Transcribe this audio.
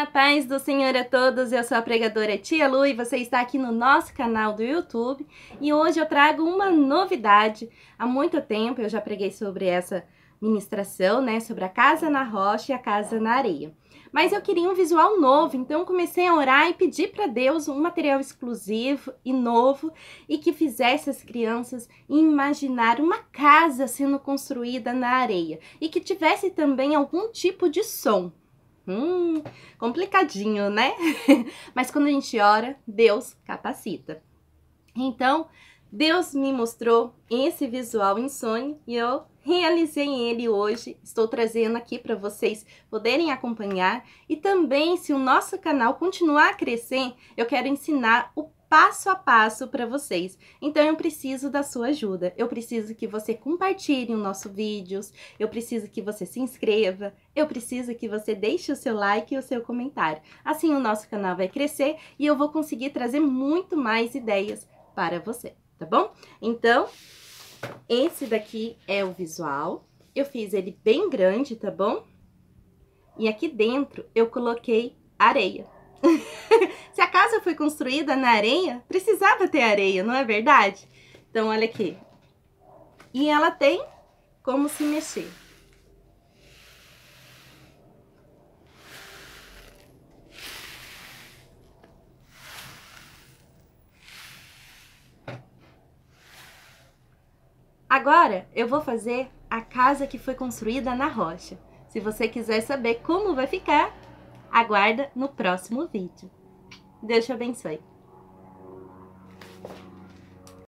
Olá, paz do Senhor a todos, eu sou a pregadora Tia Lu e você está aqui no nosso canal do YouTube e hoje eu trago uma novidade. Há muito tempo eu já preguei sobre essa ministração, né, sobre a casa na rocha e a casa na areia. Mas eu queria um visual novo, então eu comecei a orar e pedir para Deus um material exclusivo e novo e que fizesse as crianças imaginar uma casa sendo construída na areia e que tivesse também algum tipo de som. Complicadinho, né? Mas quando a gente ora, Deus capacita. Então, Deus me mostrou esse visual em sonho e eu realizei ele hoje. Estou trazendo aqui para vocês poderem acompanhar. E também, se o nosso canal continuar a crescer, eu quero ensinar o passo a passo para vocês. Então eu preciso da sua ajuda. Eu preciso que você compartilhe o nosso vídeos, eu preciso que você se inscreva, eu preciso que você deixe o seu like e o seu comentário. Assim o nosso canal vai crescer e eu vou conseguir trazer muito mais ideias para você, tá bom? Então, esse daqui é o visual. Eu fiz ele bem grande, tá bom? E aqui dentro eu coloquei areia. Se a casa foi construída na areia, precisava ter areia, não é verdade? Então, olha aqui. E ela tem como se mexer. Agora, eu vou fazer a casa que foi construída na rocha. Se você quiser saber como vai ficar, aguarda no próximo vídeo. Deus te abençoe.